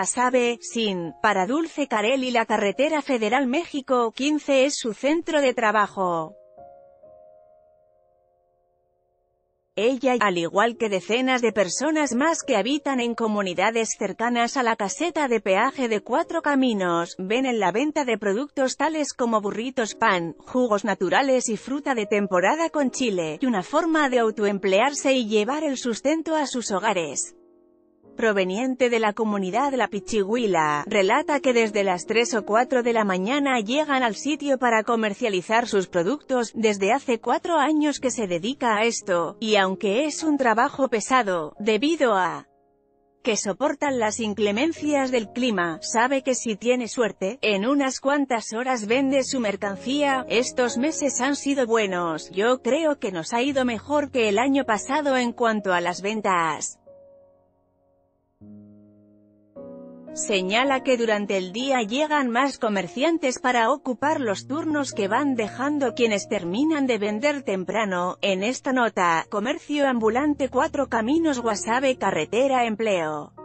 Guasave, SIN, para Dulce Kareli. La Carretera Federal México 15 es su centro de trabajo. Ella, al igual que decenas de personas más que habitan en comunidades cercanas a la caseta de peaje de Cuatro Caminos, ven en la venta de productos tales como burritos, pan, jugos naturales y fruta de temporada con chile, y una forma de autoemplearse y llevar el sustento a sus hogares. Proveniente de la comunidad La Pichigüila, relata que desde las 3 o 4 de la mañana llegan al sitio para comercializar sus productos. Desde hace 4 años que se dedica a esto, y aunque es un trabajo pesado, debido a que soportan las inclemencias del clima, sabe que si tiene suerte, en unas cuantas horas vende su mercancía. Estos meses han sido buenos, yo creo que nos ha ido mejor que el año pasado en cuanto a las ventas. Señala que durante el día llegan más comerciantes para ocupar los turnos que van dejando quienes terminan de vender temprano. En esta nota, comercio ambulante Cuatro Caminos Guasave Carretera Empleo.